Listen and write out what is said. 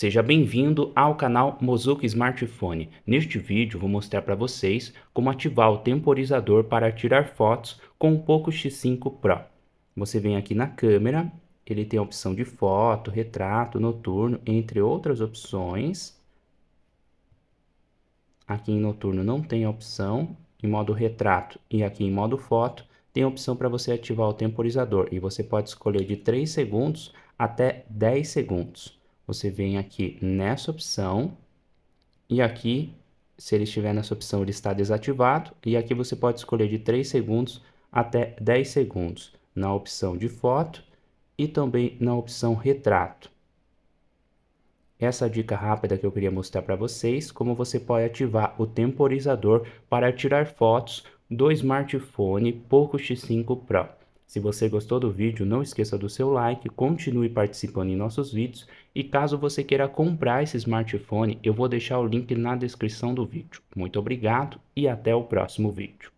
Seja bem-vindo ao canal Mozuka Smartphone. Neste vídeo vou mostrar para vocês como ativar o temporizador para tirar fotos com o POCO X5 Pro. Você vem aqui na câmera, ele tem a opção de foto, retrato, noturno, entre outras opções. Aqui em noturno não tem a opção, em modo retrato e aqui em modo foto tem a opção para você ativar o temporizador e você pode escolher de 3 segundos até 10 segundos. Você vem aqui nessa opção e aqui, se ele estiver nessa opção, ele está desativado. E aqui você pode escolher de 3 segundos até 10 segundos na opção de foto e também na opção retrato. Essa dica rápida que eu queria mostrar para vocês, como você pode ativar o temporizador para tirar fotos do smartphone POCO X5 Pro. Se você gostou do vídeo, não esqueça do seu like, continue participando em nossos vídeos e caso você queira comprar esse smartphone, eu vou deixar o link na descrição do vídeo. Muito obrigado e até o próximo vídeo.